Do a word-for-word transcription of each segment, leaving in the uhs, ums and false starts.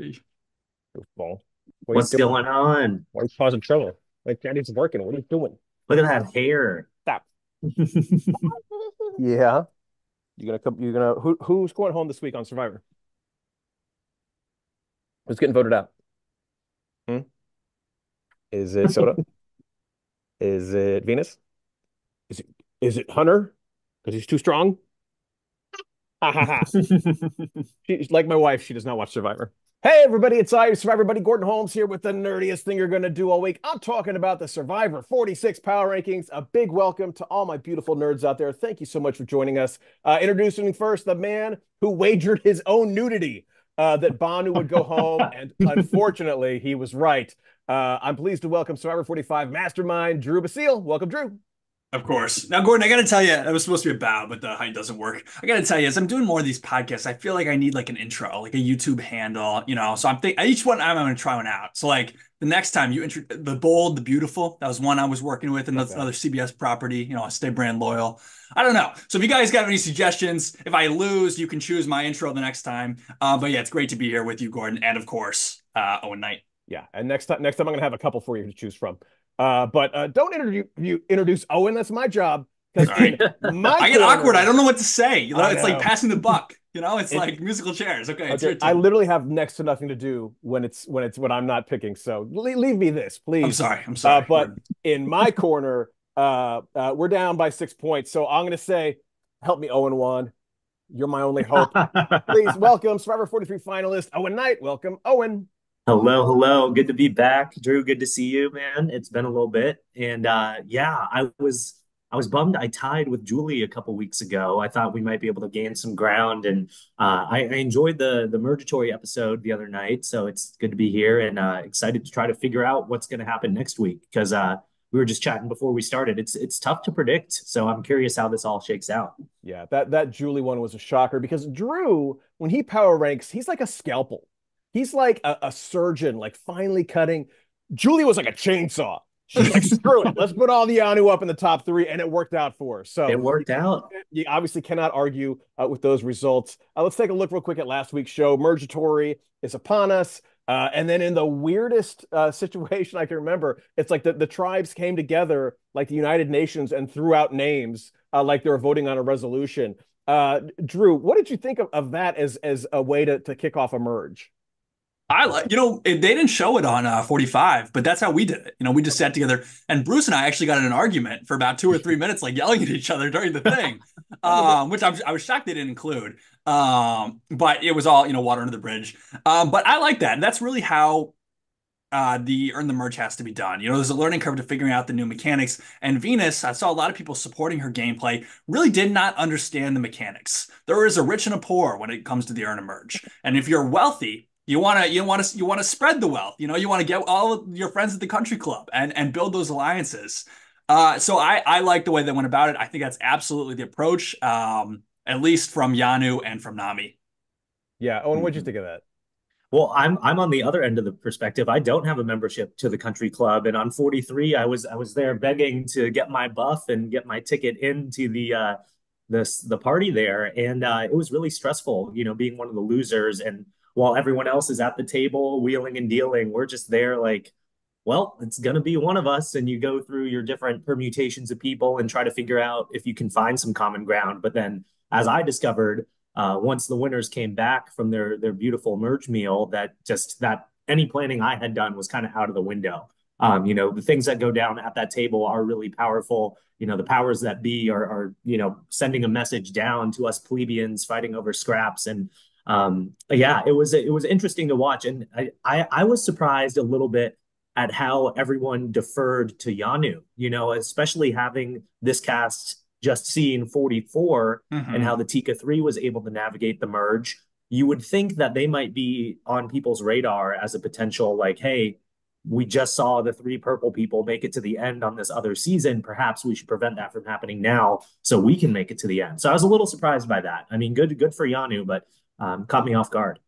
Hey. Well, what What's going on? Why are you causing trouble? Like, Daddy's working. What are you doing? Look at that hair. Stop. Yeah. You're gonna come. You're gonna. Who, who's going home this week on Survivor? Who's getting voted out? Hmm? Is it Soda? Is it Venus? Is it is it Hunter? Because he's too strong. Ha ha ha. She's like my wife. She does not watch Survivor. Hey everybody, it's I, Survivor Buddy Gordon Holmes here with the nerdiest thing you're going to do all week. I'm talking about the Survivor forty-six Power Rankings. A big welcome to all my beautiful nerds out there. Thank you so much for joining us. Uh, introducing first the man who wagered his own nudity uh, that Bonu would go home, and unfortunately, he was right. Uh, I'm pleased to welcome Survivor forty-five mastermind, Drew Basile. Welcome, Drew. Of course. Now, Gordon, I got to tell you, I was supposed to be about, but the hype doesn't work. I got to tell you, as I'm doing more of these podcasts, I feel like I need like an intro, like a YouTube handle, you know, so I'm thinking each one I'm going to try one out. So like the next time you intro the bold, the beautiful, that was one I was working with, and that's another C B S property, you know, I stay brand loyal. I don't know. So if you guys got any suggestions, if I lose, you can choose my intro the next time. Uh, but yeah, it's great to be here with you, Gordon. And of course, uh, Owen Knight. Yeah. And next time, next time I'm going to have a couple for you to choose from. Uh, but uh, don't introduce you introduce Owen. That's my job. Sorry. My I get awkward. I don't know what to say. You know, it's like passing the buck. You know, it's it, like musical chairs. Okay, okay. It's your turn. I literally have next to nothing to do when it's when it's when I'm not picking. So leave, leave me this, please. I'm sorry. I'm sorry. Uh, but in my corner, uh, uh, we're down by six points. So I'm going to say, help me, Owen. One, you're my only hope. Please welcome Survivor forty-three finalist Owen Knight. Welcome, Owen. Hello, hello. Good to be back, Drew. Good to see you, man. It's been a little bit, and uh, yeah, I was I was bummed. I tied with Julie a couple weeks ago. I thought we might be able to gain some ground, and uh, I, I enjoyed the the Mergatory episode the other night. So it's good to be here, and uh, excited to try to figure out what's going to happen next week because uh, we were just chatting before we started. It's it's tough to predict, so I'm curious how this all shakes out. Yeah, that that Julie one was a shocker because Drew, when he power ranks, he's like a scalpel. He's like a, a surgeon, like finally cutting. Julie was like a chainsaw. She's like, screw it. Let's put all the Yanu up in the top three. And it worked out for her. So it worked out. You obviously cannot argue uh, with those results. Uh, let's take a look real quick at last week's show. Mergatory is upon us. Uh, and then in the weirdest uh, situation I can remember, it's like the, the tribes came together like the United Nations and threw out names uh, like they were voting on a resolution. Uh, Drew, what did you think of, of that as, as a way to, to kick off a merge? I like, you know, they didn't show it on uh, forty-five, but that's how we did it. You know, we just sat together, and Bruce and I actually got in an argument for about two or three minutes, like yelling at each other during the thing, um, which I was, I was shocked they didn't include. Um, but it was all, you know, water under the bridge. Um, but I like that. And that's really how uh, the Earn the Merge has to be done. You know, there's a learning curve to figuring out the new mechanics. And Venus, I saw a lot of people supporting her gameplay, really did not understand the mechanics. There is a rich and a poor when it comes to the Earn a Merge. And if you're wealthy, You want to you want to you want to spread the wealth. You know, you want to get all of your friends at the country club and and build those alliances. Uh, so I, I like the way they went about it. I think that's absolutely the approach, um, at least from Yanu and from Nami. Yeah. Owen, what'd you think of that? Well, I'm I'm on the other end of the perspective. I don't have a membership to the country club, and on forty-three, I was I was there begging to get my buff and get my ticket into the. Uh, This the party there, and uh, it was really stressful, you know, being one of the losers. And while everyone else is at the table wheeling and dealing, we're just there like, well, it's gonna be one of us. And you go through your different permutations of people and try to figure out if you can find some common ground. But then, as I discovered, uh, once the winners came back from their their beautiful merge meal, that just that any planning I had done was kind of out of the window. Um, you know, the things that go down at that table are really powerful. You know, the powers that be are, are you know, sending a message down to us plebeians fighting over scraps. And um, yeah, it was it was interesting to watch. And I, I, I was surprised a little bit at how everyone deferred to Yanu, you know, especially having this cast just seen forty-four mm-hmm. and how the Tika three was able to navigate the merge. You would think that they might be on people's radar as a potential like, hey, we just saw the three purple people make it to the end on this other season. Perhaps we should prevent that from happening now so we can make it to the end. So I was a little surprised by that. I mean, good good for Yanu, but um, caught me off guard.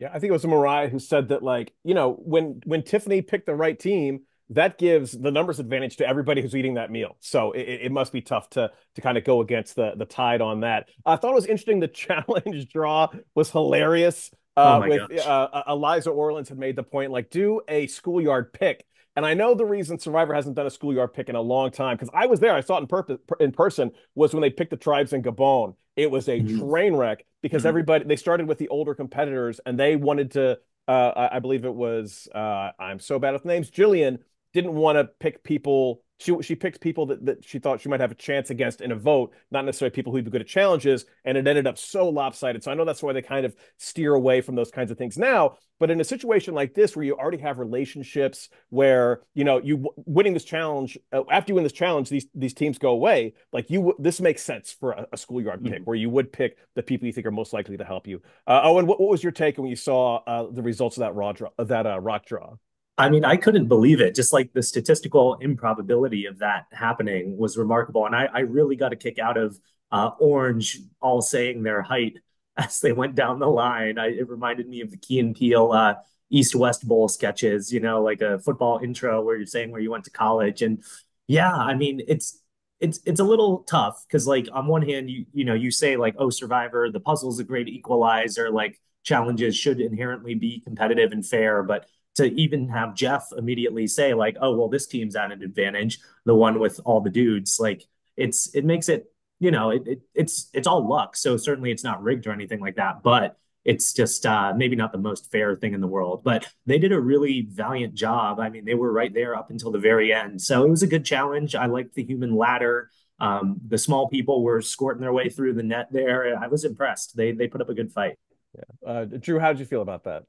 Yeah, I think it was Mariah who said that, like, you know, when when Tiffany picked the right team, that gives the numbers advantage to everybody who's eating that meal. So it, it must be tough to to kind of go against the, the tide on that. I thought it was interesting. The challenge draw was hilarious. Uh, oh with uh, Eliza Orleans had made the point, like, do a schoolyard pick. And I know the reason Survivor hasn't done a schoolyard pick in a long time, because I was there, I saw it in, purpose, in person, was when they picked the tribes in Gabon. It was a mm-hmm. train wreck, because mm-hmm. everybody, they started with the older competitors, and they wanted to, uh, I believe it was, uh, I'm so bad with names, Jillian didn't want to pick people. She she picked people that, that she thought she might have a chance against in a vote, not necessarily people who'd be good at challenges, and it ended up so lopsided. So I know that's why they kind of steer away from those kinds of things now. But in a situation like this, where you already have relationships, where, you know, you winning this challenge, uh, after you win this challenge, these these teams go away. Like, you, this makes sense for a, a schoolyard mm-hmm. pick, where you would pick the people you think are most likely to help you. Uh, Owen, what, what was your take when you saw uh, the results of that raw draw, of that uh, rock draw? I mean, I couldn't believe it. Just like the statistical improbability of that happening was remarkable. And I, I really got a kick out of uh, Orange all saying their height as they went down the line. I, it reminded me of the Key and Peele uh, East-West Bowl sketches, you know, like a football intro where you're saying where you went to college. And yeah, I mean, it's it's it's a little tough because, like, on one hand, you you know, you say, like, oh, Survivor, the puzzle's a great equalizer, like, challenges should inherently be competitive and fair, but to even have Jeff immediately say, like, oh, well, this team's at an advantage, the one with all the dudes, like, it's, it makes it, you know, it, it it's, it's all luck. So certainly it's not rigged or anything like that, but it's just uh, maybe not the most fair thing in the world, but they did a really valiant job. I mean, they were right there up until the very end. So it was a good challenge. I liked the human ladder. Um, the small people were squirting their way through the net there. I was impressed. They, they put up a good fight. Yeah. Uh, Drew, how did you feel about that?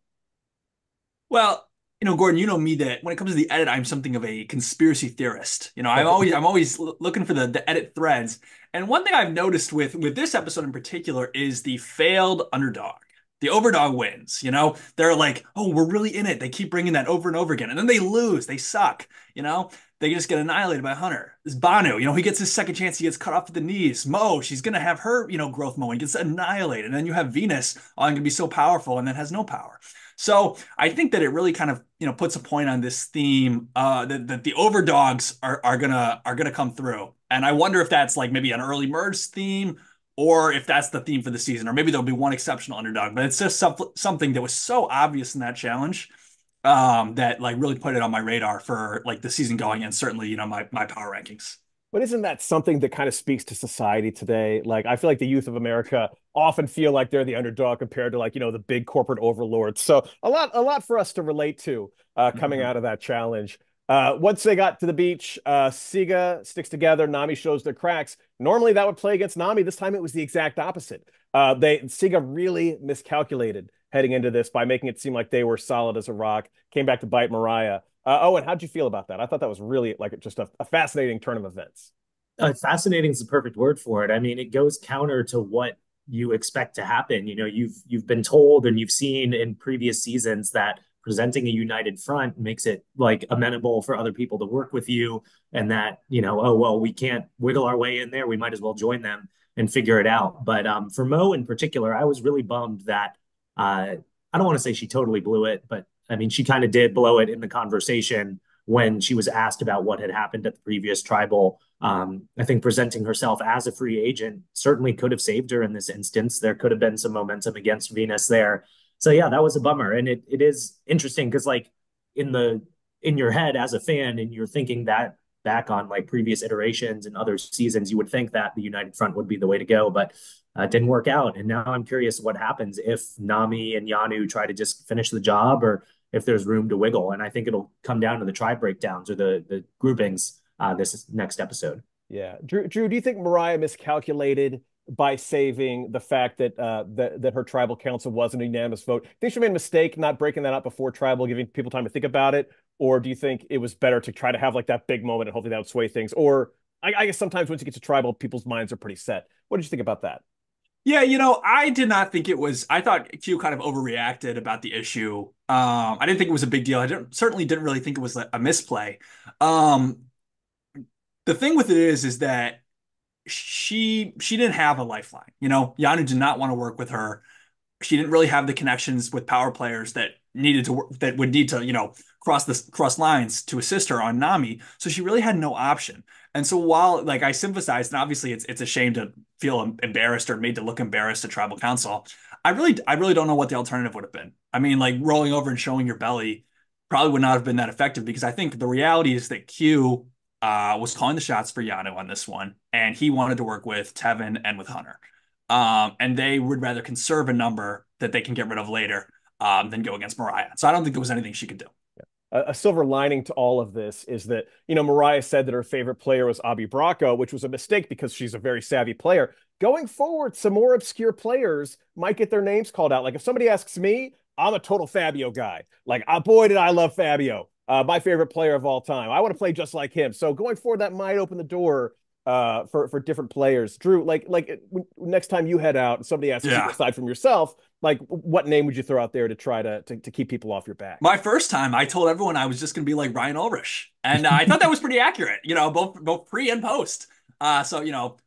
Well, you know, Gordon, you know me, that when it comes to the edit, I'm something of a conspiracy theorist. You know, I'm always I'm always looking for the, the edit threads. And one thing I've noticed with with this episode in particular is the failed underdog. The overdog wins, you know? They're like, oh, we're really in it. They keep bringing that over and over again. And then they lose. They suck, you know? They just get annihilated by Hunter. This Bonu, you know, he gets his second chance. He gets cut off at the knees. Mo, she's going to have her, you know, growth moment. He gets annihilated. And then you have Venus, oh, I'm going to be so powerful, and then has no power. So I think that it really kind of, you know, puts a point on this theme uh, that, that the overdogs are, are going to are gonna come through. And I wonder if that's like maybe an early merge theme, or if that's the theme for the season, or maybe there'll be one exceptional underdog. But it's just some, something that was so obvious in that challenge um, that like really put it on my radar for like the season going, and certainly, you know, my, my power rankings. But isn't that something that kind of speaks to society today? Like, I feel like the youth of America often feel like they're the underdog compared to, like, you know, the big corporate overlords. So a lot, a lot for us to relate to uh, coming mm-hmm. out of that challenge. Uh, once they got to the beach, uh, Siga sticks together. Nami shows their cracks. Normally that would play against Nami. This time it was the exact opposite. Uh, they Siga really miscalculated heading into this by making it seem like they were solid as a rock. Came back to bite Mariah. Uh, Owen, how'd you feel about that? I thought that was really like just a, a fascinating turn of events. Uh, fascinating is the perfect word for it. I mean, it goes counter to what you expect to happen. You know, you've you've been told and you've seen in previous seasons that presenting a united front makes it like amenable for other people to work with you, and that, you know, oh, well, we can't wiggle our way in there. We might as well join them and figure it out. But um, for Mo in particular, I was really bummed that uh, I don't want to say she totally blew it, but I mean, she kind of did blow it in the conversation when she was asked about what had happened at the previous tribal. Um, I think presenting herself as a free agent certainly could have saved her in this instance. There could have been some momentum against Venus there. So yeah, that was a bummer. And it it is interesting because, like, in the in your head as a fan, and you're thinking that back on like previous iterations and other seasons, you would think that the united front would be the way to go, but Uh, it didn't work out. And now I'm curious what happens if Nami and Yanu try to just finish the job, or if there's room to wiggle. And I think it'll come down to the tribe breakdowns or the, the groupings uh, this next episode. Yeah. Drew, Drew, do you think Mariah miscalculated by saving the fact that, uh, that that her tribal council wasn't a unanimous vote? I think she made a mistake not breaking that up before tribal, giving people time to think about it. Or do you think it was better to try to have like that big moment and hopefully that would sway things? Or I, I guess sometimes once you get to tribal, people's minds are pretty set. What did you think about that? Yeah, you know, I did not think it was, I thought Q kind of overreacted about the issue. Um, I didn't think it was a big deal. I didn't, certainly didn't really think it was a misplay. Um, the thing with it is, is that she she didn't have a lifeline. You know, Yanu did not want to work with her. She didn't really have the connections with power players that needed to work, that would need to, you know, cross this cross lines to assist her on Nami. So she really had no option. And so while, like, I sympathized, and obviously it's it's a shame to feel embarrassed or made to look embarrassed to tribal council, I really, I really don't know what the alternative would have been. I mean, like rolling over and showing your belly probably would not have been that effective, because I think the reality is that Q uh, was calling the shots for Yanu on this one, and he wanted to work with Tevin and with Hunter. Um, and they would rather conserve a number that they can get rid of later um, than go against Mariah. So I don't think there was anything she could do. Yeah. A, a silver lining to all of this is that, you know, Mariah said that her favorite player was Abi Bracco, which was a mistake because she's a very savvy player. Going forward, some more obscure players might get their names called out. Like if somebody asks me, I'm a total Fabio guy. Like, oh, boy, did I love Fabio. Uh, my favorite player of all time. I want to play just like him. So going forward, that might open the door uh, for, for different players. Drew, like, like when, next time you head out and somebody asks yeah. you, aside from yourself, like what name would you throw out there to try to, to, to keep people off your back? My first time, I told everyone I was just going to be like Ryan Ulrich. And uh, I thought that was pretty accurate, you know, both, both pre and post. Uh, so, you know,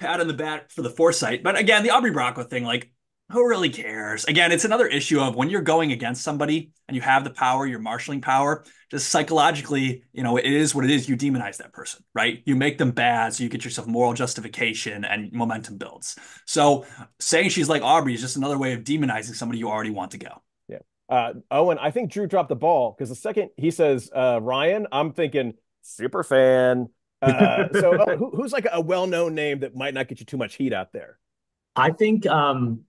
pat on the back for the foresight. But again, the Aubrey Bracco thing, like, who really cares? Again, it's another issue of when you're going against somebody and you have the power, your marshaling power, just psychologically, you know, it is what it is. You demonize that person, right? You make them bad. So you get yourself moral justification and momentum builds. So saying she's like Aubrey is just another way of demonizing somebody you already want to go. Yeah. Uh, Owen, I think Drew dropped the ball, because the second he says, uh, Ryan, I'm thinking super fan. Uh, so oh, who, who's like a well-known name that might not get you too much heat out there? I think, um,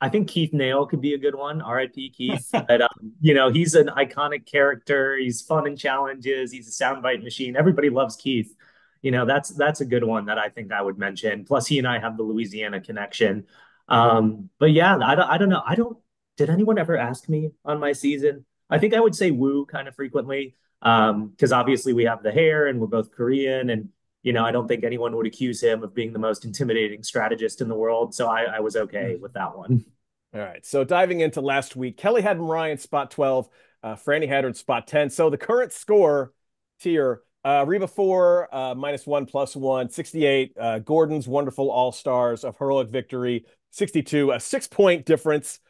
I think Keith Nale could be a good one. R I P Keith. But, um, you know, he's an iconic character. He's fun in challenges. He's a soundbite machine. Everybody loves Keith. You know, that's that's a good one that I think I would mention. Plus, he and I have the Louisiana connection. Um, but yeah, I don't, I don't know. I don't. Did anyone ever ask me on my season? I think I would say Woo kind of frequently, because um, obviously we have the hair and we're both Korean, and you know, I don't think anyone would accuse him of being the most intimidating strategist in the world. So I, I was okay with that one. All right. So diving into last week, Kelly Haddon Ryan, spot twelve, uh, Franny Haddon, spot ten. So the current score tier, uh, Reba four, uh, minus one, plus one, sixty-eight. Uh, Gordon's wonderful all-stars of heroic victory, sixty-two, a six-point difference.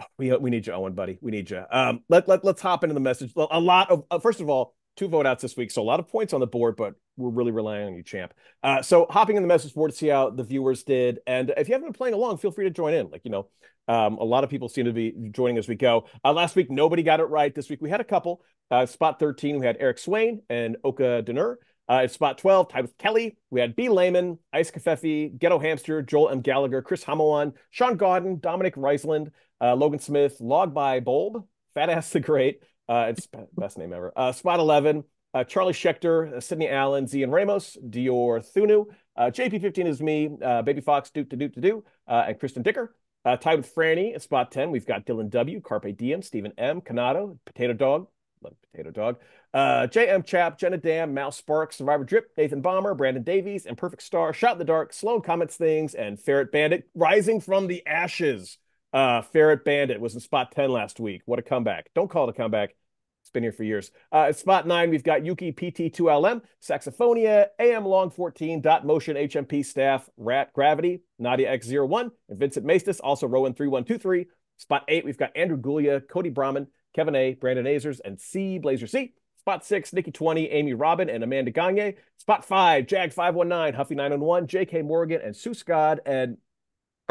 Oh, we, we need you, Owen, buddy. We need you. Um, let, let, let's hop into the message. A lot of, uh, first of all, two vote outs this week, so a lot of points on the board, but we're really relying on you, champ. Uh, so hopping in the message board to see how the viewers did. And if you haven't been playing along, feel free to join in. Like, you know, um, a lot of people seem to be joining as we go. Uh, last week, nobody got it right. This week, we had a couple. Uh, spot thirteen, we had Eric Swain and Oka Denner. Uh, at spot twelve, tied with Kelly, we had B. Lehman, Ice Kefefi, Ghetto Hamster, Joel M. Gallagher, Chris Hamoan, Sean Godden, Dominic Reisland, uh, Logan Smith, Log by Bulb, Fat Ass the Great, Uh, it's best name ever. Uh, spot eleven, uh, Charlie Schechter, uh, Sydney Allen, Zian Ramos, Dior Thunu, uh, J P fifteen is me, uh, Baby Fox, Doot to Doot to Do, uh, and Kristen Dicker. Uh, tied with Franny at spot ten, we've got Dylan W, Carpe Diem, Stephen M, Canado, Potato Dog, love Potato Dog, uh, J M Chap, Jenna Dam, Mouse Sparks, Survivor Drip, Nathan Bomber, Brandon Davies, and Perfect Star, Shot in the Dark, Sloan Comments Things, and Ferret Bandit, rising from the ashes. Uh, Ferret Bandit was in spot ten last week. What a comeback. Don't call it a comeback. It's been here for years. Uh, at spot nine, we've got Yuki P T two L M, Saxophonia, A M Long fourteen, Dot Motion, H M P Staff, Rat Gravity, Nadia X zero one, and Vincent Maestas, also Rowan three one two three. Spot eight, we've got Andrew Guglia, Cody Brahman, Kevin A, Brandon Azers, and C, Blazer C. Spot six, Nikki twenty, Amy Robin, and Amanda Gagne. Spot five, Jag five one nine, Huffy nine one one, J K Morgan, and Sue Scott, and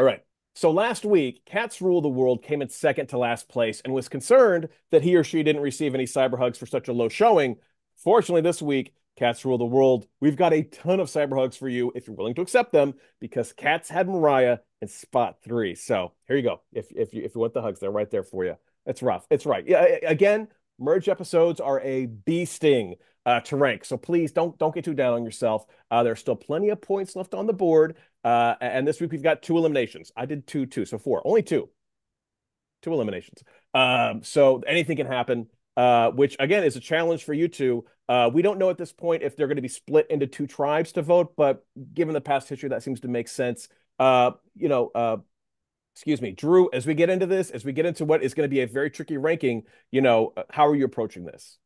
all right. So last week, Cats Rule the World came in second to last place and was concerned that he or she didn't receive any cyber hugs for such a low showing. Fortunately, this week, Cats Rule the World, we've got a ton of cyber hugs for you if you're willing to accept them, because Cats had Mariah in spot three. So here you go. If, if, you, if you want the hugs, they're right there for you. It's rough. It's right. Yeah, again, merge episodes are a bee sting uh, to rank. So please don't, don't get too down on yourself. Uh, there's still plenty of points left on the board. Uh, and this week we've got two eliminations. I did two, two, so four. Only two. Two eliminations. Um, so anything can happen, uh, which, again, is a challenge for you two. Uh, we don't know at this point if they're going to be split into two tribes to vote, but given the past history, that seems to make sense. Uh, you know, uh, excuse me, Drew, as we get into this, as we get into what is going to be a very tricky ranking, you know, how are you approaching this?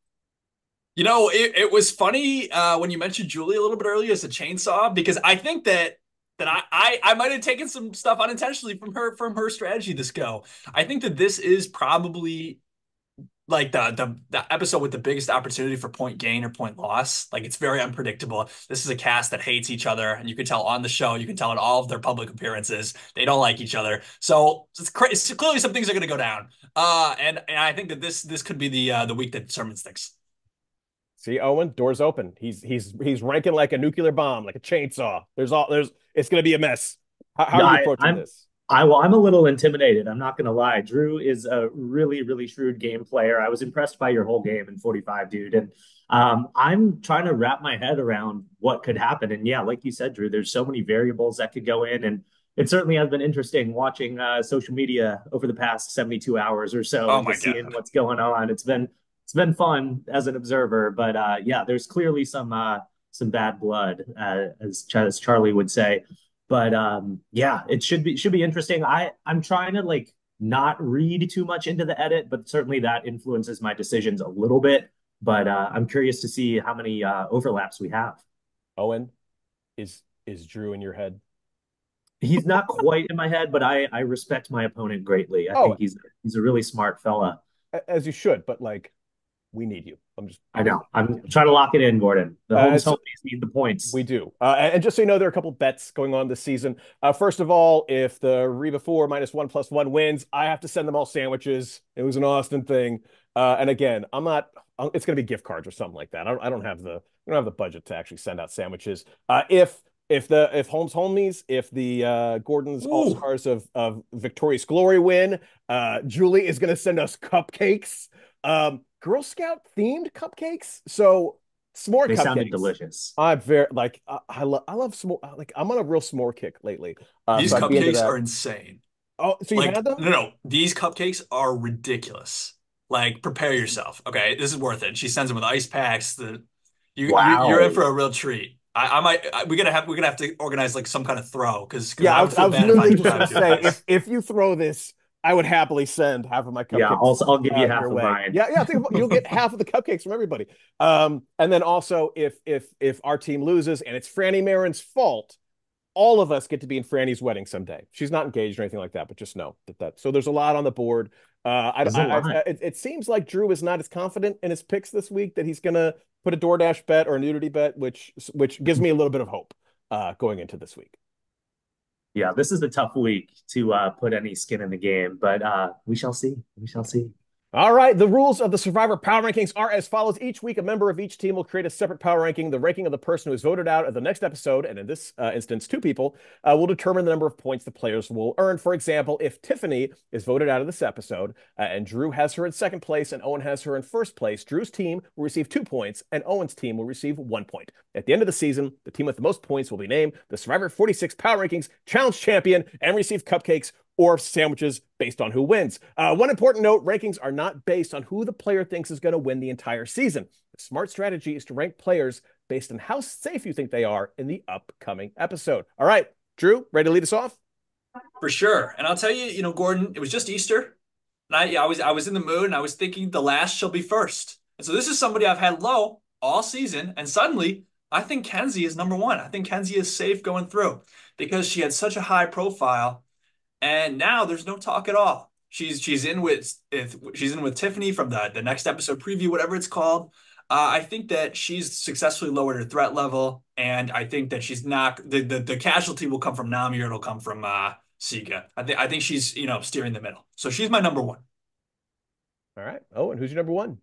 You know, it, it was funny uh, when you mentioned Julie a little bit earlier as a chainsaw, because I think that that I, I, I might have taken some stuff unintentionally from her, from her strategy this go. I think that this is probably like the, the the episode with the biggest opportunity for point gain or point loss. Like, it's very unpredictable. This is a cast that hates each other, and you can tell on the show, you can tell in all of their public appearances, they don't like each other. So it's crazy. So clearly some things are going to go down. Uh, and, and I think that this this could be the uh, the week that Sermon sticks. See, Owen, doors open. He's he's he's ranking like a nuclear bomb, like a chainsaw. There's all there's. It's going to be a mess. How, how no, are you approaching I'm, this? I well, I'm a little intimidated. I'm not going to lie. Drew is a really, really shrewd game player. I was impressed by your whole game in forty-five, dude. And um, I'm trying to wrap my head around what could happen. And yeah, like you said, Drew, there's so many variables that could go in. And it certainly has been interesting watching uh, social media over the past seventy-two hours or so, oh my God, seeing what's going on. It's been it's been fun as an observer. But uh, yeah, there's clearly some uh, some bad blood, uh, as, Ch- as Charlie would say. But um, yeah, it should be should be interesting. I, I'm trying to like not read too much into the edit, but certainly that influences my decisions a little bit. But uh, I'm curious to see how many uh, overlaps we have. Owen, is is Drew in your head? He's not quite in my head, but I, I respect my opponent greatly. I oh, think he's he's a really smart fella. As you should, but like, we need you. I'm just. I know. I'm trying to lock it in, Gordon. The uh, homies so, need the points. We do. Uh, and just so you know, there are a couple bets going on this season. Uh, first of all, if the Reba four minus one plus one wins, I have to send them all sandwiches. It was an Austin thing. Uh, and again, I'm not. It's going to be gift cards or something like that. I don't, I don't have the. I don't have the budget to actually send out sandwiches. Uh, if if the if Holmes homies, if the uh, Gordon's all stars of of Victorious Glory win, uh, Julie is going to send us cupcakes. Um, Girl Scout themed cupcakes, so s'more they cupcakes. They sounded delicious. I'm very like I, I love I love s'more. Like, I'm on a real s'more kick lately. Uh, these so cupcakes are insane. Oh, so you like, had them? No, no, these cupcakes are ridiculous. Like, prepare yourself. Okay, this is worth it. She sends them with ice packs. The you, wow. you you're in for a real treat. I, I might I, we're gonna have we're gonna have to organize like some kind of throw because yeah, I was, I was literally just gonna say if if you throw this, I would happily send half of my cupcakes. Yeah, also, I'll give you half of mine. Yeah, yeah, I think you'll get half of the cupcakes from everybody. Um, and then also, if if if our team loses and it's Franny Marin's fault, all of us get to be in Franny's wedding someday. She's not engaged or anything like that, but just know that that. So there's a lot on the board. Uh, I, I, I, it, it seems like Drew is not as confident in his picks this week that he's gonna put a DoorDash bet or a nudity bet, which which gives me a little bit of hope uh, going into this week. Yeah, this is a tough week to uh, put any skin in the game, but uh, we shall see. We shall see. All right. The rules of the Survivor Power Rankings are as follows. Each week, a member of each team will create a separate power ranking. The ranking of the person who is voted out of the next episode, and in this uh, instance, two people, uh, will determine the number of points the players will earn. For example, if Tiffany is voted out of this episode uh, and Drew has her in second place and Owen has her in first place, Drew's team will receive two points and Owen's team will receive one point. At the end of the season, the team with the most points will be named the Survivor forty-six Power Rankings Challenge Champion and receive cupcakes or sandwiches based on who wins. Uh, one important note, rankings are not based on who the player thinks is going to win the entire season. The smart strategy is to rank players based on how safe you think they are in the upcoming episode. All right, Drew, ready to lead us off? For sure. And I'll tell you, you know, Gordon, it was just Easter. And I, I, was, I was in the mood and I was thinking the last shall be first. And so this is somebody I've had low all season. And suddenly, I think Kenzie is number one. I think Kenzie is safe going through because she had such a high profile. And now there's no talk at all. She's she's in with if, she's in with Tiffany from the, the next episode preview, whatever it's called. Uh, I think that she's successfully lowered her threat level, and I think that she's not the the, the casualty will come from Nami or it'll come from uh, Siga. I think I think she's you know steering the middle. So she's my number one. All right. Oh, and who's your number one?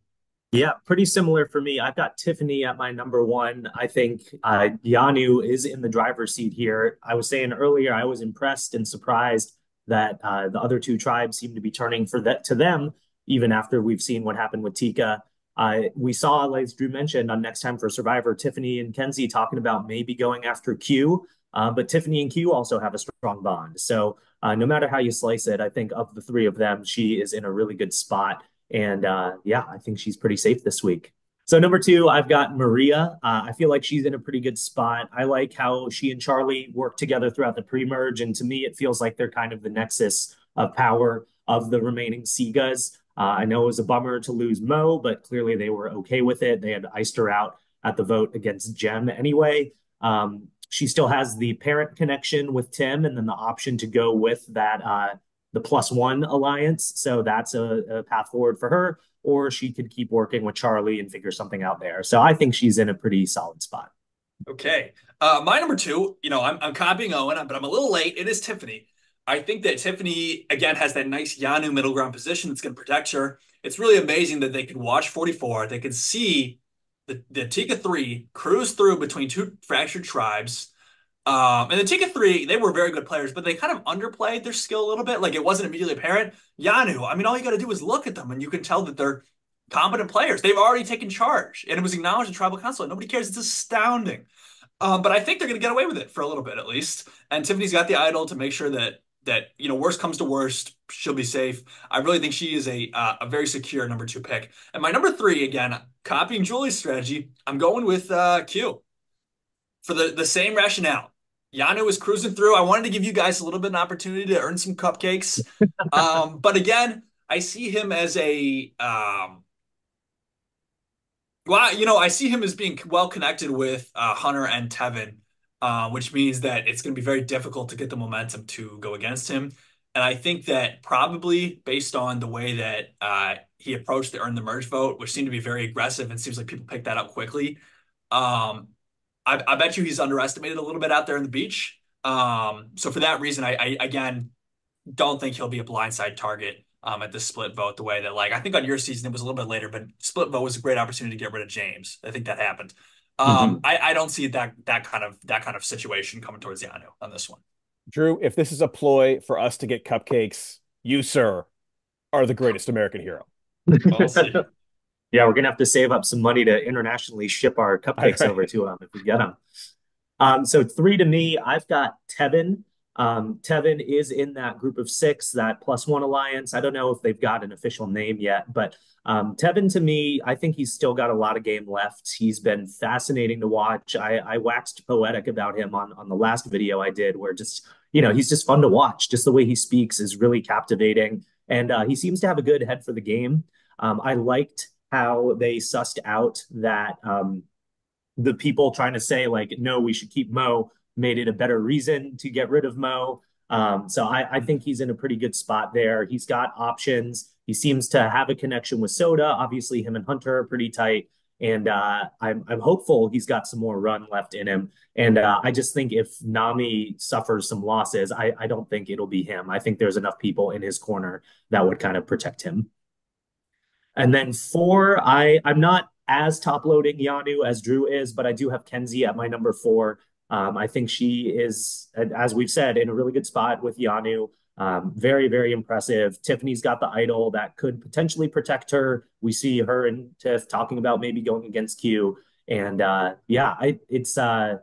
Yeah, pretty similar for me. I've got Tiffany at my number one. I think uh, Yanu is in the driver's seat here. I was saying earlier, I was impressed and surprised that uh, the other two tribes seem to be turning for that to them, even after we've seen what happened with Tika. Uh, we saw, like Drew mentioned, on Next Time for Survivor, Tiffany and Kenzie talking about maybe going after Q, uh, but Tiffany and Q also have a strong bond. So uh, no matter how you slice it, I think of the three of them, she is in a really good spot. And uh, yeah, I think she's pretty safe this week. So number two, I've got Mariah. Uh, I feel like she's in a pretty good spot. I like how she and Charlie work together throughout the pre-merge. And to me, it feels like they're kind of the nexus of power of the remaining Sigas. Uh, I know it was a bummer to lose Mo, but clearly they were okay with it. They had iced her out at the vote against Jem anyway. Um, she still has the parent connection with Tim and then the option to go with that, uh, the plus one alliance. So that's a, a path forward for her. or she could keep working with Charlie and figure something out there. So I think she's in a pretty solid spot. Okay. Uh, my number two, you know, I'm, I'm copying Owen, but I'm a little late. It is Tiffany. I think that Tiffany, again, has that nice Yanu middle ground position that's going to protect her. It's really amazing that they could watch forty-four. They could see the, the Tika three cruise through between two fractured tribes. Um, and the Tika three, they were very good players, but they kind of underplayed their skill a little bit. Like, it wasn't immediately apparent. Yanu, I mean, all you got to do is look at them, and you can tell that they're competent players. They've already taken charge, and it was acknowledged in tribal council. Nobody cares. It's astounding. Um, but I think they're going to get away with it for a little bit, at least. And Tiffany's got the idol to make sure that, that you know, worst comes to worst, she'll be safe. I really think she is a uh, a very secure number two pick. And my number three, again, copying Julie's strategy, I'm going with uh, Q for the, the same rationale. Yanu was cruising through. I wanted to give you guys a little bit of an opportunity to earn some cupcakes. um, but again, I see him as a... Um, well, you know, I see him as being well connected with uh, Hunter and Tevin, uh, which means that it's going to be very difficult to get the momentum to go against him. And I think that probably based on the way that uh, he approached the Earn the Merge vote, which seemed to be very aggressive and seems like people picked that up quickly, um, I, I bet you he's underestimated a little bit out there on the beach. Um, so for that reason, I, I, again, don't think he'll be a blindside target. Um, at the split vote, the way that, like, I think on your season, it was a little bit later, but split vote was a great opportunity to get rid of James. I think that happened. Um, mm-hmm. I, I don't see that, that kind of, that kind of situation coming towards Yanu on this one. Drew, if this is a ploy for us to get cupcakes, you, sir, are the greatest American hero. We'll see. Yeah. We're going to have to save up some money to internationally ship our cupcakes over to them if we get them. Um, so three to me, I've got Tevin. Um, Tevin is in that group of six, that plus one alliance. I don't know if they've got an official name yet, but um, Tevin, to me, I think he's still got a lot of game left. He's been fascinating to watch. I, I waxed poetic about him on, on the last video I did where just, you know, he's just fun to watch. Just the way he speaks is really captivating. And uh, he seems to have a good head for the game. Um, I liked how they sussed out that um, the people trying to say, like, no, we should keep Mo, made it a better reason to get rid of Mo. Um, so I, I think he's in a pretty good spot there. He's got options. He seems to have a connection with Soda. Obviously, him and Hunter are pretty tight. And uh, I'm, I'm hopeful he's got some more run left in him. And uh, I just think if Nami suffers some losses, I, I don't think it'll be him. I think there's enough people in his corner that would kind of protect him. And then four, I, I'm not as top-loading Yanu as Drew is, but I do have Kenzie at my number four. Um, I think she is, as we've said, in a really good spot with Yanu. Um, very, very impressive. Tiffany's got the idol that could potentially protect her. We see her and Tiff talking about maybe going against Q. And uh, yeah, I, it's uh,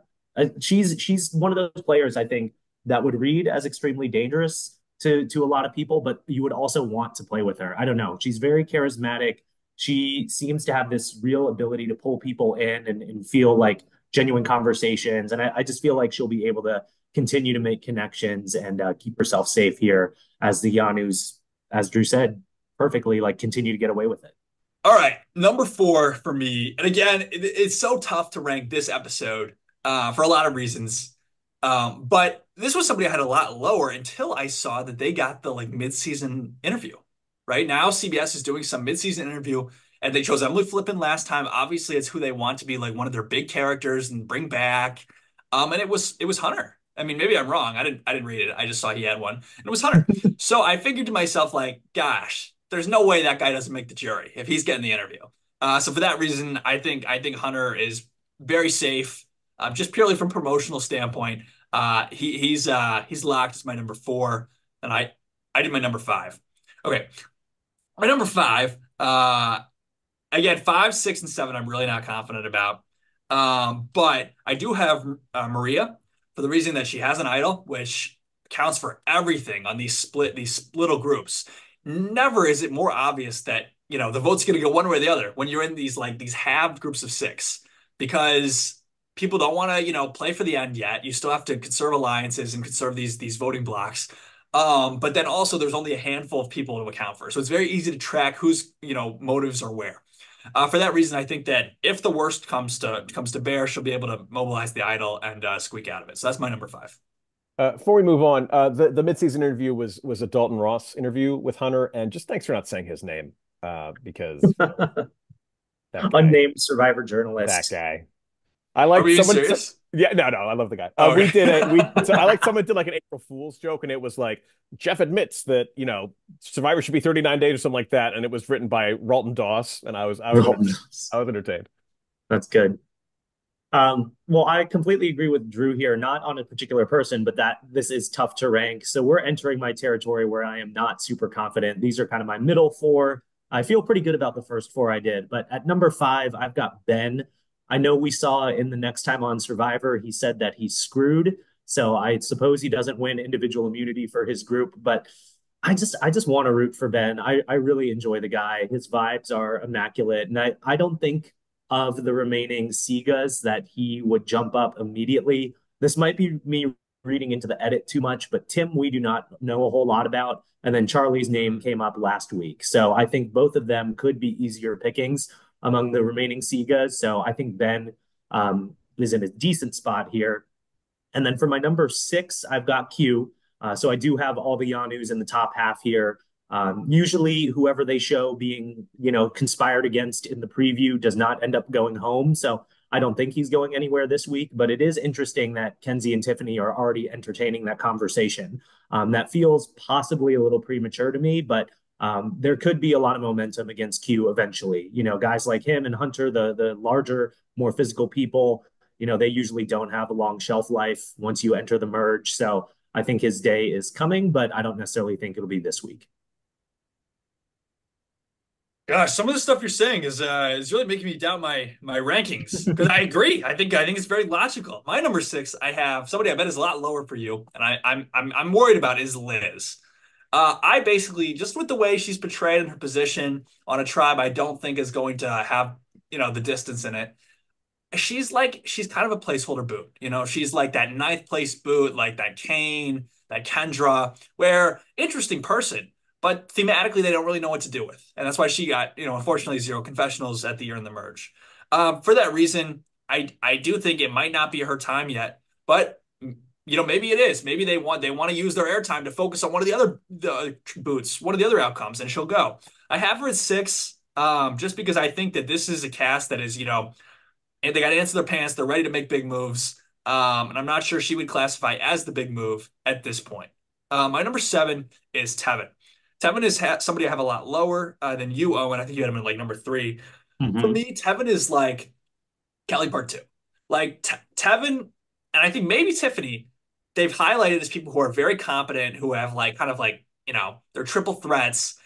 she's she's one of those players, I think, that would read as extremely dangerous to, to a lot of people, but you would also want to play with her. I don't know. She's very charismatic. She seems to have this real ability to pull people in and, and feel like genuine conversations. And I, I just feel like she'll be able to continue to make connections and uh, keep herself safe here as the Yanus, as Drew said, perfectly, like, continue to get away with it. All right. Number four for me. And again, it, it's so tough to rank this episode uh, for a lot of reasons. Um, but this was somebody I had a lot lower until I saw that they got the like mid-season interview. Right now, C B S is doing some mid-season interview. And they chose Emily Flippin last time. Obviously, it's who they want to be, like, one of their big characters and bring back. Um, and it was it was Hunter. I mean, maybe I'm wrong. I didn't I didn't read it. I just saw he had one. And it was Hunter. So I figured to myself, like, gosh, there's no way that guy doesn't make the jury if he's getting the interview. Uh, so for that reason, I think I think Hunter is very safe, uh, just purely from promotional standpoint. Uh, he he's uh, he's locked as my number four, and I I did my number five. Okay, my number five. Uh, Again, five, six, and seven, I'm really not confident about. Um, but I do have uh, Mariah for the reason that she has an idol, which counts for everything on these split these little groups. Never is it more obvious that, you know, the vote's going to go one way or the other when you're in these like these halved groups of six, because people don't want to, you know, play for the end yet. You still have to conserve alliances and conserve these these voting blocks. Um, but then also there's only a handful of people to account for. So it's very easy to track whose, you know, motives are where. Uh, for that reason, I think that if the worst comes to comes to bear, she'll be able to mobilize the idol and uh, squeak out of it. So that's my number five. Uh, before we move on, uh, the the midseason interview was was a Dalton Ross interview with Hunter, and just thanks for not saying his name. uh, because that guy, unnamed Survivor journalist. That guy. I like. Are you serious? Yeah, no, no, I love the guy. Uh, okay. We did it. We so I like someone did like an April Fool's joke, and it was like Jeff admits that you know Survivor should be thirty-nine days or something like that, and it was written by Ralton Doss, and I was I was I was entertained. That's good. Um, well, I completely agree with Drew here, not on a particular person, but that this is tough to rank. So we're entering my territory where I am not super confident. These are kind of my middle four. I feel pretty good about the first four I did, but at number five, I've got Ben. I know we saw in the next time on Survivor, he said that he's screwed. So I suppose he doesn't win individual immunity for his group, but I just I just want to root for Ben. I, I really enjoy the guy. His vibes are immaculate, and I, I don't think of the remaining Sigas that he would jump up immediately. This might be me reading into the edit too much, but Tim, we do not know a whole lot about. And then Charlie's name came up last week. So I think both of them could be easier pickings among the remaining Sigas. So I think Ben um, is in a decent spot here. And then for my number six, I've got Q. Uh, so I do have all the Yanus in the top half here. Um, usually whoever they show being, you know, conspired against in the preview does not end up going home. So I don't think he's going anywhere this week, but it is interesting that Kenzie and Tiffany are already entertaining that conversation. Um, that feels possibly a little premature to me, but um, there could be a lot of momentum against Q eventually. You know, guys like him and Hunter, the, the larger, more physical people, you know, they usually don't have a long shelf life once you enter the merge. So I think his day is coming, but I don't necessarily think it'll be this week. Gosh, some of the stuff you're saying is uh, is really making me doubt my my rankings, because I agree. I think I think it's very logical. My number six, I have somebody I bet is a lot lower for you, and I, I'm I'm I'm worried about is Liz. Uh, I basically just with the way she's portrayed in her position on a tribe, I don't think is going to have you know the distance in it. She's like she's kind of a placeholder boot. You know, she's like that ninth place boot, like that Kane, that Kendra, where interesting person. But thematically, they don't really know what to do with. And that's why she got, you know, unfortunately, zero confessionals at the Earn the Merge. Um, for that reason, I I do think it might not be her time yet. But, you know, maybe it is. Maybe they want they want to use their airtime to focus on one of the other the boots, one of the other outcomes, and she'll go. I have her at six um, just because I think that this is a cast that is, you know, and they got to answer their pants. They're ready to make big moves. Um, and I'm not sure she would classify as the big move at this point. Um, my number seven is Tevin. Tevin is ha- somebody I have a lot lower uh, than you, Owen. I think you had him in like number three. Mm-hmm. For me, Tevin is like Kelly part two. Like Te- Tevin, and I think maybe Tiffany, they've highlighted as people who are very competent, who have like kind of like, you know, they're triple threats.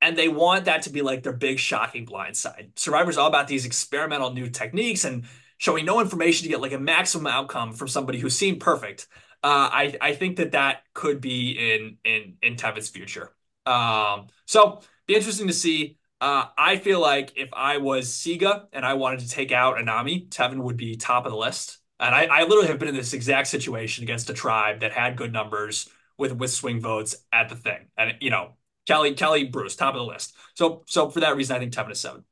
And they want that to be like their big shocking blind side. Survivor's all about these experimental new techniques and showing no information to get like a maximum outcome from somebody who seemed perfect. Uh, I, I think that that could be in, in, in Tevin's future. Um, so be interesting to see. Uh, I feel like if I was Siga and I wanted to take out Nami, Tevin would be top of the list. And I, I literally have been in this exact situation against a tribe that had good numbers with, with swing votes at the thing. And, you know, Kelly, Kelly, Bruce, top of the list. So, so for that reason, I think Tevin is seven.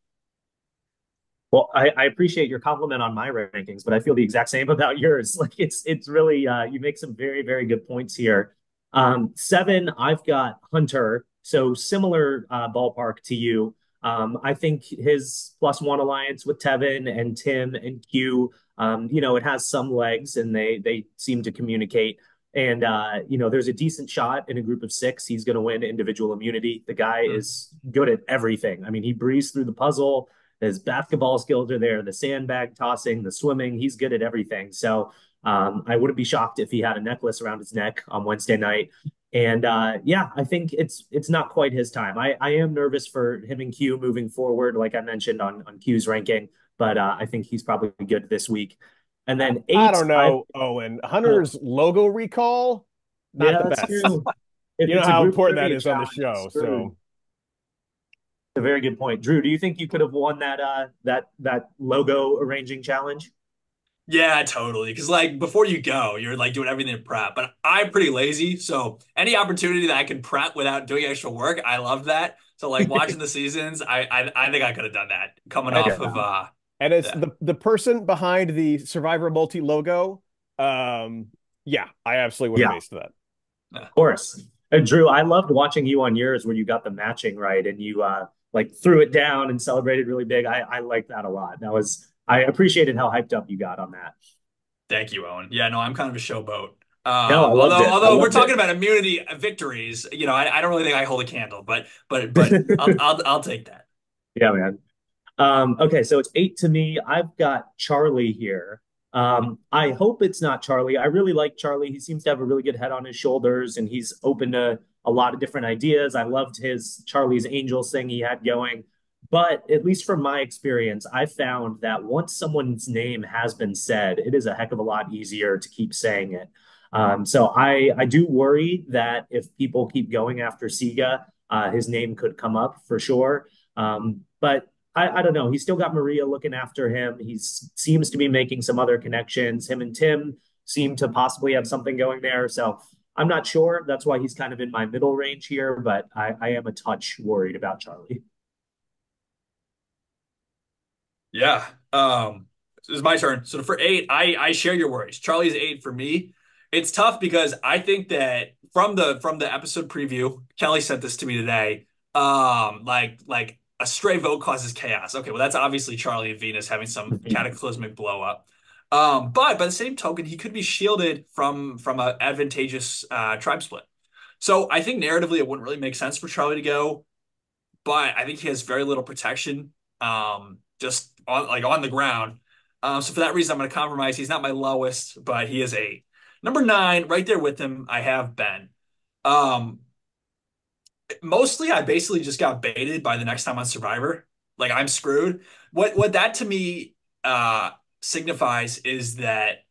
Well, I, I appreciate your compliment on my rankings, but I feel the exact same about yours. Like it's, it's really, uh, you make some very, very good points here. Um, seven, I've got Hunter. So similar uh, ballpark to you. Um, I think his plus one alliance with Tevin and Tim and Q, um, you know, it has some legs and they, they seem to communicate. And, uh, you know, there's a decent shot in a group of six. He's going to win individual immunity. The guy mm-hmm. is good at everything. I mean, he breezed through the puzzle. His basketball skills are there, the sandbag tossing, the swimming. He's good at everything. So Um, I wouldn't be shocked if he had a necklace around his neck on Wednesday night. And uh, yeah, I think it's it's not quite his time. I, I am nervous for him and Q moving forward, like I mentioned on, on Q's ranking, but uh, I think he's probably good this week. And then eight, I don't know, I, Owen. Hunter's uh, logo recall, not yeah, the best. You know how important that is on the show. So a very good point. Drew, do you think you could have won that uh, that that logo arranging challenge? Yeah, totally. Because like before you go, you're like doing everything in prep. But I'm pretty lazy, so any opportunity that I can prep without doing extra work, I love that. So like watching the seasons, I, I I think I could have done that coming I off of. Uh, and it's the, the the person behind the Survivor Multi logo. Um, yeah, I absolutely would have yeah. based that. Of course, and Drew, I loved watching you on yours where you got the matching right, and you uh like threw it down and celebrated really big. I, I like that a lot. That was, I appreciated how hyped up you got on that. Thank you, Owen. Yeah, no, I'm kind of a showboat. Uh, no, I loved although, it. although I we're talking it. about immunity victories, you know, I, I don't really think I hold a candle, but, but, but I'll, I'll, I'll take that. Yeah, man. Um, okay. So it's eight to me. I've got Charlie here. Um, I hope it's not Charlie. I really like Charlie. He seems to have a really good head on his shoulders and he's open to a lot of different ideas. I loved his Charlie's Angels thing he had going, but at least from my experience, I found that once someone's name has been said, it is a heck of a lot easier to keep saying it. Um, so I, I do worry that if people keep going after Siga, uh, his name could come up for sure. Um, but I, I don't know. He's still got Maria looking after him. He seems to be making some other connections. Him and Tim seem to possibly have something going there. So I'm not sure. That's why he's kind of in my middle range here, but I, I am a touch worried about Charlie. Yeah. Um, this is my turn. So for eight, I, I share your worries. Charlie's eight for me. It's tough because I think that from the from the episode preview, Kelly sent this to me today. Um, like like a stray vote causes chaos. Okay, well, that's obviously Charlie and Venus having some cataclysmic blow up. Um, but by the same token, he could be shielded from from an advantageous uh, tribe split. So I think narratively, it wouldn't really make sense for Charlie to go. But I think he has very little protection, um, just on, like on the ground. Um, so for that reason, I'm going to compromise. He's not my lowest, but he is eight. Number nine, right there with him, I have Ben. Um, mostly, I basically just got baited by the next time on Survivor. Like, I'm screwed. What what that to me uh, signifies is that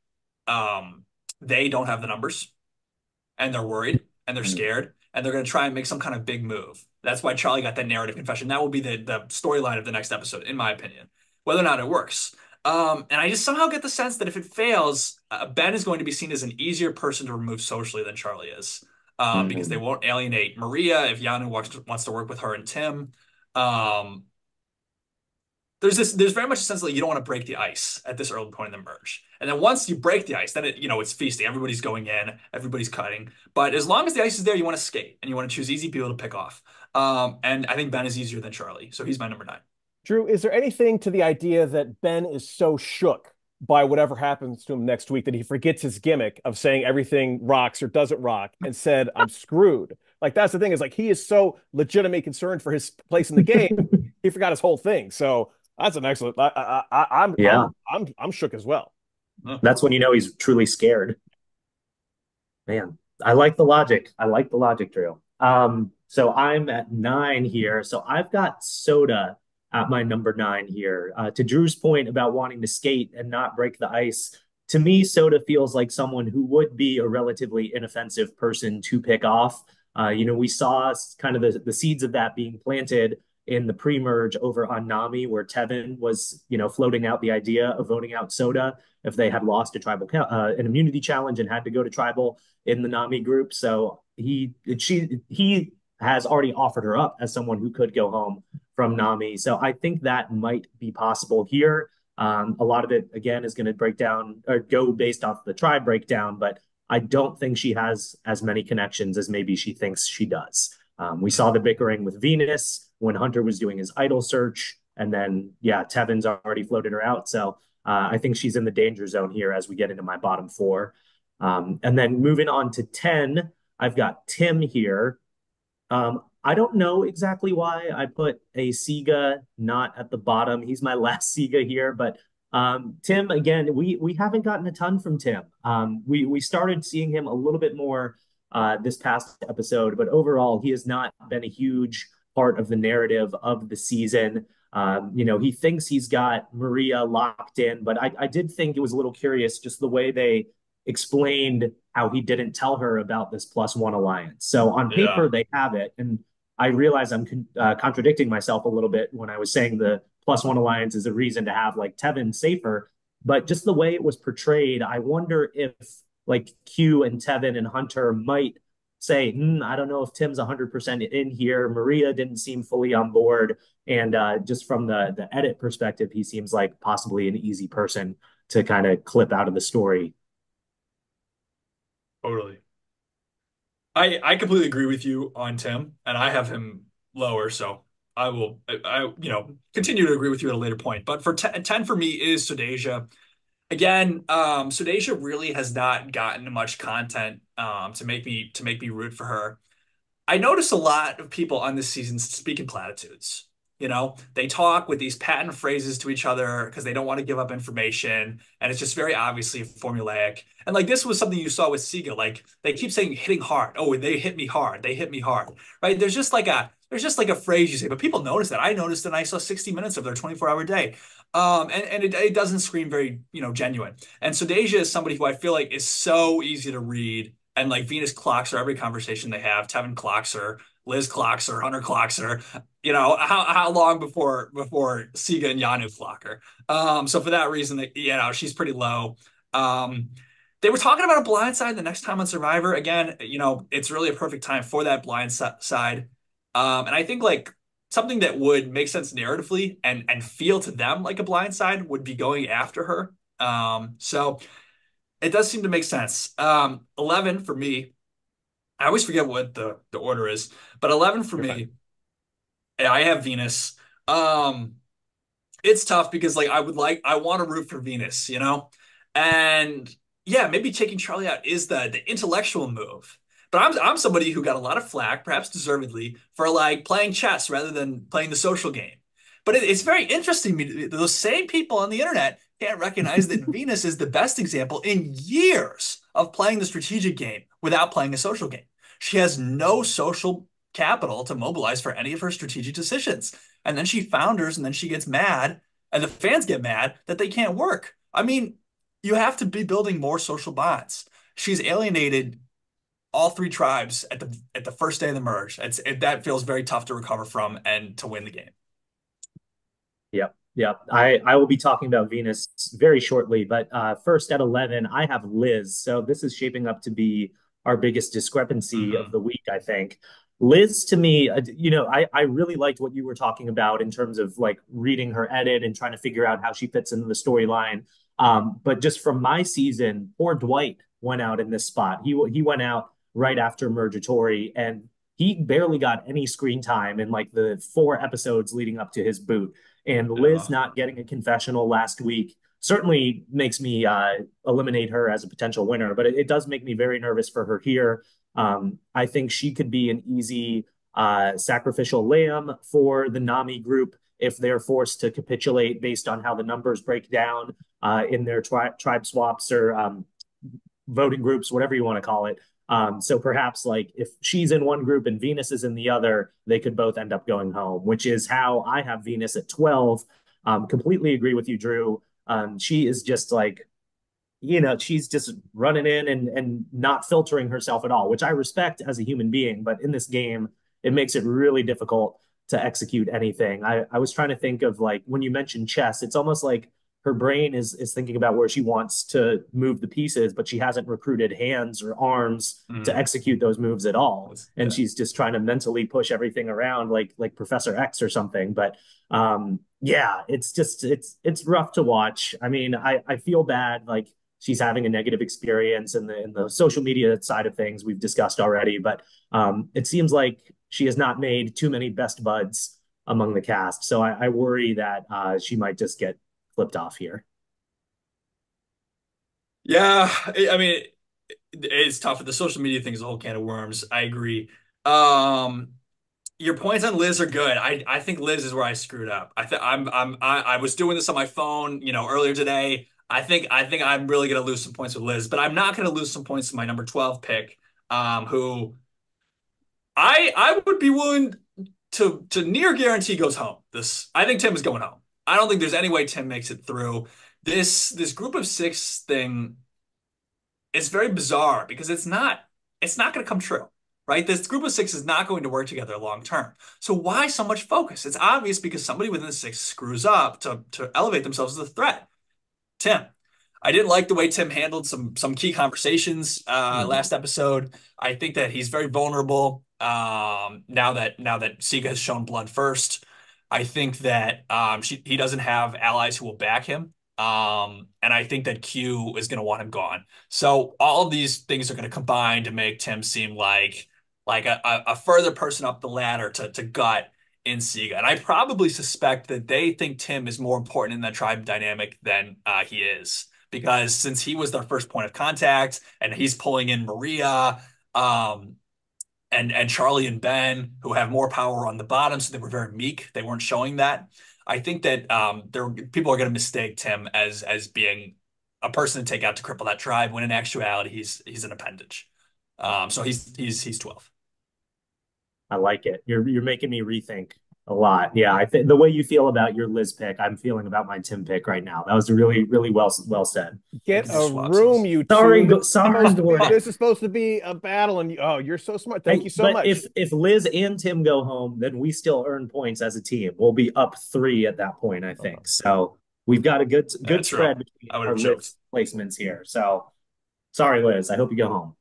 um, they don't have the numbers, and they're worried, and they're scared, and they're going to try and make some kind of big move. That's why Charlie got that narrative confession. That will be the, the storyline of the next episode, in my opinion, whether or not it works. Um, and I just somehow get the sense that if it fails, uh, Ben is going to be seen as an easier person to remove socially than Charlie is, um, mm-hmm. because they won't alienate Maria if Yanu wants to, wants to work with her and Tim. Um, there's this, there's very much a sense that you don't want to break the ice at this early point in the merge. And then once you break the ice, then it, you know, it's feasting. Everybody's going in, everybody's cutting. But as long as the ice is there, you want to skate and you want to choose easy people to pick off. Um, and I think Ben is easier than Charlie. So he's my number nine. Drew, is there anything to the idea that Ben is so shook by whatever happens to him next week that he forgets his gimmick of saying everything rocks or doesn't rock and said, I'm screwed? Like, that's the thing, is like, he is so legitimately concerned for his place in the game, he forgot his whole thing. So that's an excellent, I, I, I, I'm, yeah. I'm, I'm, I'm shook as well. That's when you know he's truly scared. Man, I like the logic. I like the logic, Drew. Um, so I'm at nine here. So I've got Soda at my number nine here. Uh, to Drew's point about wanting to skate and not break the ice, to me, Soda feels like someone who would be a relatively inoffensive person to pick off. Uh, you know, we saw kind of the, the seeds of that being planted in the pre-merge over on Nami, where Tevin was, you know, floating out the idea of voting out Soda if they had lost a tribal, uh, an immunity challenge and had to go to tribal in the Nami group. So he, she, he has already offered her up as someone who could go home from Nami. So I think that might be possible here. Um, a lot of it, again, is going to break down or go based off the tribe breakdown, but I don't think she has as many connections as maybe she thinks she does. Um, we saw the bickering with Venus when Hunter was doing his idol search, and then, yeah, Tevin's already floated her out. So uh, I think she's in the danger zone here as we get into my bottom four. Um, and then moving on to ten, I've got Tim here. Um, I don't know exactly why I put a Siga not at the bottom. He's my last Siga here, but um, Tim, again, we we haven't gotten a ton from Tim. Um, we we started seeing him a little bit more uh, this past episode, but overall, he has not been a huge part of the narrative of the season. Um, you know, he thinks he's got Maria locked in, but I, I did think it was a little curious just the way they explained how he didn't tell her about this plus one alliance. So on paper, yeah, they have it. And I realize I'm con uh, contradicting myself a little bit when I was saying the plus one alliance is a reason to have like Tevin safer, but just the way it was portrayed, I wonder if like Q and Tevin and Hunter might say, mm, I don't know if Tim's one hundred percent in here. Maria didn't seem fully on board. And uh, just from the, the edit perspective, he seems like possibly an easy person to kind of clip out of the story. Totally. I I completely agree with you on Tim, and I have him lower, so I will, I, I you know, continue to agree with you at a later point. But for ten, ten for me is Sodasia. Again, um, Sodasia really has not gotten much content um, to make me to make me root for her. I noticed a lot of people on this season speaking platitudes. You know, they talk with these patent phrases to each other because they don't want to give up information. And it's just very obviously formulaic. And like this was something you saw with Siga. Like they keep saying hitting hard. Oh, they hit me hard. They hit me hard. Right. There's just like a there's just like a phrase you say. But people notice that. I noticed that I saw sixty minutes of their twenty-four hour day. Um, and and it, it doesn't scream very, you know, genuine. And Sodasia is somebody who I feel like is so easy to read. And like Venus clocks her every conversation they have. Tevin clocks her. Liz clocks her, Hunter clocks her, you know, how how long before before Siga and Yanu clock her? Um, so for that reason, they, you know, she's pretty low. Um, they were talking about a blindside the next time on Survivor. Again, you know, it's really a perfect time for that blindside. Um, and I think like something that would make sense narratively and and feel to them like a blindside would be going after her. Um, so it does seem to make sense. Um, eleven for me. I always forget what the, the order is, but eleven for You're me, fine. I have Venus. Um, it's tough because like, I would like, I want to root for Venus, you know? And yeah, maybe taking Charlie out is the, the intellectual move, but I'm, I'm somebody who got a lot of flack, perhaps deservedly, for like playing chess rather than playing the social game. But it, it's very interesting. Those same people on the internet can't recognize that Venus is the best example in years of playing the strategic game without playing a social game. She has no social capital to mobilize for any of her strategic decisions. And then she founders and then she gets mad and the fans get mad that they can't work. I mean, you have to be building more social bonds. She's alienated all three tribes at the at the first day of the merge. It's, it, that feels very tough to recover from and to win the game. Yeah, yeah. I, I will be talking about Venus very shortly, but uh, first at eleven, I have Liz. So this is shaping up to be our biggest discrepancy mm-hmm. of the week, I think. Liz, to me, you know, I, I really liked what you were talking about in terms of like reading her edit and trying to figure out how she fits into the storyline. Um, but just from my season, poor Dwight went out in this spot. He, he went out right after Mergatory and he barely got any screen time in like the four episodes leading up to his boot. And Liz not getting a confessional last week certainly makes me uh, eliminate her as a potential winner, but it, it does make me very nervous for her here. Um, I think she could be an easy uh, sacrificial lamb for the Nami group if they're forced to capitulate based on how the numbers break down uh, in their tri tribe swaps or um, voting groups, whatever you want to call it. Um, so perhaps like if she's in one group and Venus is in the other, they could both end up going home, which is how I have Venus at twelve. Um, completely agree with you, Drew. Um, she is just like, you know, she's just running in and, and not filtering herself at all, which I respect as a human being. But in this game, it makes it really difficult to execute anything. I, I was trying to think of like when you mentioned chess, it's almost like her brain is is thinking about where she wants to move the pieces, but she hasn't recruited hands or arms mm. to execute those moves at all. And yeah. she's just trying to mentally push everything around like like Professor X or something. But um, yeah, it's just it's it's rough to watch. I mean, I, I feel bad like she's having a negative experience in the in the social media side of things we've discussed already. But um, it seems like she has not made too many best buds among the cast. So I, I worry that uh, she might just get flipped off here. Yeah, I mean, it's tough. The social media thing is a whole can of worms. I agree. Um, your points on Liz are good. I I think Liz is where I screwed up. I think I'm I'm I, I was doing this on my phone, you know, earlier today. I think I think I'm really gonna lose some points with Liz, but I'm not gonna lose some points to my number twelve pick, um, who I I would be willing to to near guarantee goes home. This I think Tim is going home. I don't think there's any way Tim makes it through. This this group of six thing is very bizarre because it's not it's not going to come true, right? This group of six is not going to work together long term. So why so much focus? It's obvious because somebody within the six screws up to, to elevate themselves as a threat. Tim. I didn't like the way Tim handled some some key conversations uh, mm-hmm. last episode. I think that he's very vulnerable um, now that now that Siga has shown blood first. I think that um, she, he doesn't have allies who will back him. Um, and I think that Q is going to want him gone. So all of these things are going to combine to make Tim seem like like a, a further person up the ladder to, to gut in Siga. And I probably suspect that they think Tim is more important in that tribe dynamic than uh, he is, because since he was their first point of contact and he's pulling in Mariah um, and, and Charlie and Ben, who have more power on the bottom, so they were very meek. They weren't showing that. I think that um, there people are going to mistake Tim as as being a person to take out to cripple that tribe, when in actuality he's he's an appendage. Um, so he's he's he's twelve. I like it. You're you're making me rethink a lot. Yeah, I think the way you feel about your Liz pick, I'm feeling about my Tim pick right now. That was really really well well said. Get a room, you two. Sorry, sorry, Gordon. This is supposed to be a battle, and you, oh, you're so smart. Thank hey, you so but much. If if Liz and Tim go home, then we still earn points as a team. We'll be up three at that point, I think. So we've got a good good That's spread right. between our Liz placements here. So sorry, Liz. I hope you go home.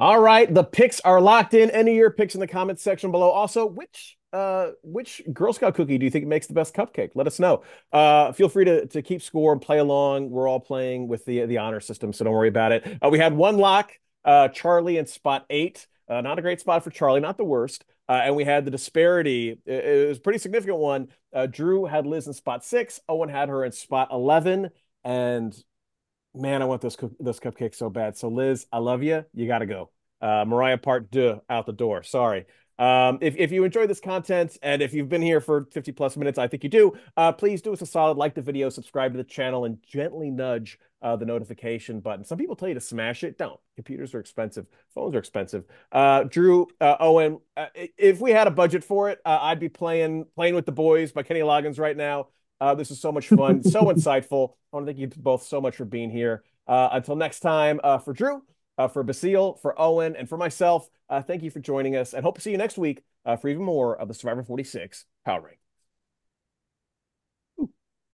All right, the picks are locked in. Any of your picks in the comments section below. Also, which uh, which Girl Scout cookie do you think makes the best cupcake? Let us know. Uh, feel free to, to keep score and play along. We're all playing with the, the honor system, so don't worry about it. Uh, we had one lock, uh, Charlie in spot eight. Uh, not a great spot for Charlie, not the worst. Uh, and we had the disparity. It, it was a pretty significant one. Uh, Drew had Liz in spot six. Owen had her in spot eleven. And... man, I want those those cupcakes so bad. So, Liz, I love you. You got to go. Uh, Mariah part deux out the door. Sorry. Um, if, if you enjoyed this content, and if you've been here for fifty plus minutes, I think you do, uh, please do us a solid, like the video, subscribe to the channel, and gently nudge uh, the notification button. Some people tell you to smash it. Don't. Computers are expensive. Phones are expensive. Uh, Drew, uh, Owen, uh, if we had a budget for it, uh, I'd be playing playing with the Boys by Kenny Loggins right now. Uh, this is so much fun, so insightful. I want to thank you both so much for being here. Uh, until next time, uh, for Drew, uh, for Basile, for Owen, and for myself, uh, thank you for joining us, and hope to see you next week uh, for even more of the Survivor forty-six Power Rank.